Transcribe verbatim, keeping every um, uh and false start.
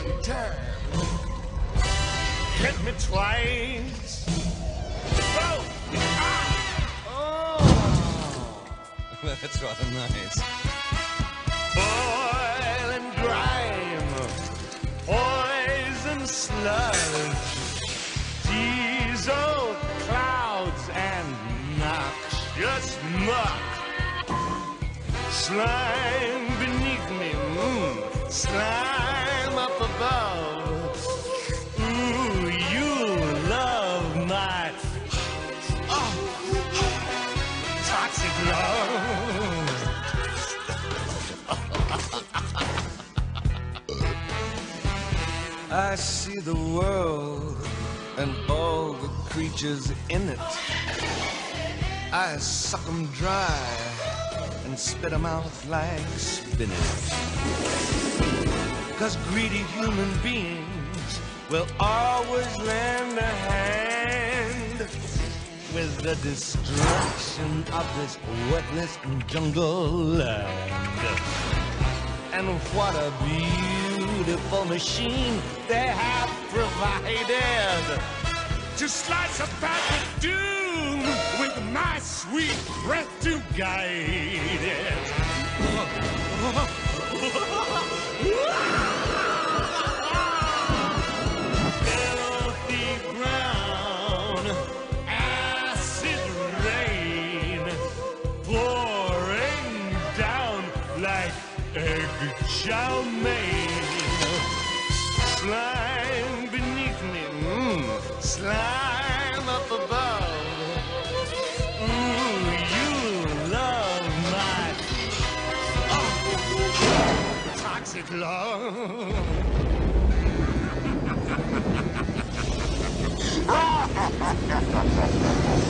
fun time. Hit me twice. Oh! Ah! Oh! That's rather nice. Boil and grime, poison sludge, diesel clouds and noxious muck, slime beneath me, mm, slime up above. Ooh, you love my oh, toxic love. I see the world and all the creatures in it. I suck them dry and spit them out like spinach. Cause greedy human beings will always lend a hand with the destruction of this wetness and jungle land. And what a beautiful machine they have provided to slice a path of doom with my sweet breath to guide it. Filthy ground, acid rain, pouring down like eggshell made. Slime up above. Ooh, you love my oh, toxic love.